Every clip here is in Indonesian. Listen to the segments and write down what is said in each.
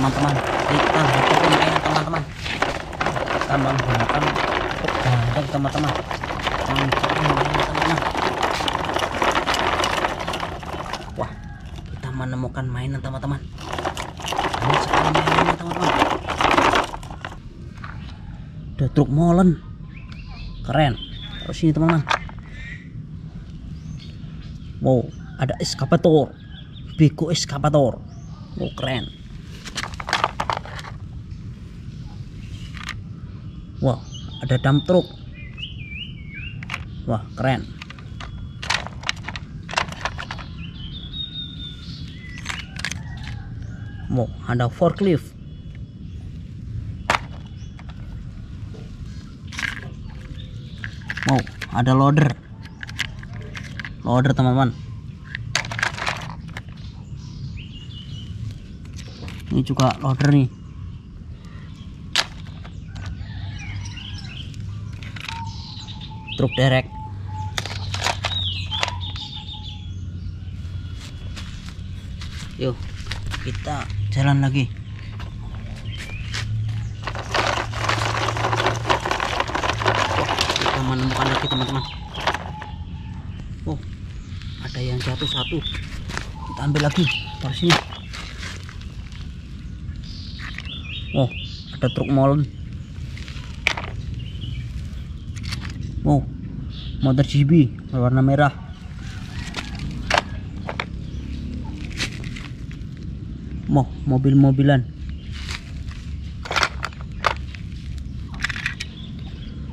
teman-teman, kita hukum air teman-teman, kita menggunakan udang teman-teman, wah kita menemukan mainan teman-teman, ini sekarang mainan teman-teman, ada truk molen, keren. Terus ini teman-teman, wow ada eskavator, beko eskavator, wow keren. Wah, ada dump truck. Wah, keren. Wah, ada forklift. Wah, ada loader. Loader, teman-teman. Ini juga loader nih. Truk derek, yuk kita jalan lagi. Kita menemukan lagi teman-teman. Oh, ada yang jatuh satu. Kita ambil lagi dari sini. Oh, ada truk molen. Wow, motor GB berwarna merah. Wow, mobil-mobilan.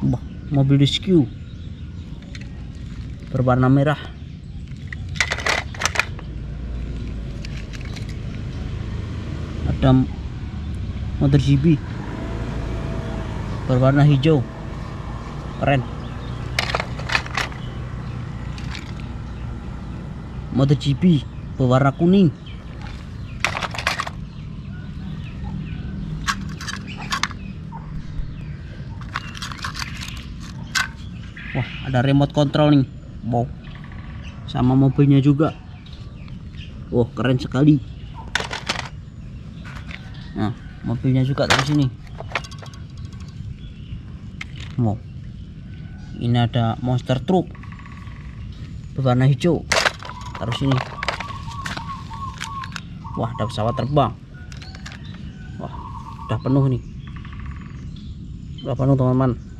Wah, mobil rescue berwarna merah. Ada motor GB berwarna hijau, keren. MotoGP berwarna kuning. Wah, ada remote control nih. Wow. Sama mobilnya juga. Wah, keren sekali. Nah, mobilnya juga dari sini. Wow. Ini ada monster truck berwarna hijau. Terus ini, wah ada pesawat terbang. Wah udah penuh nih, udah penuh teman-teman.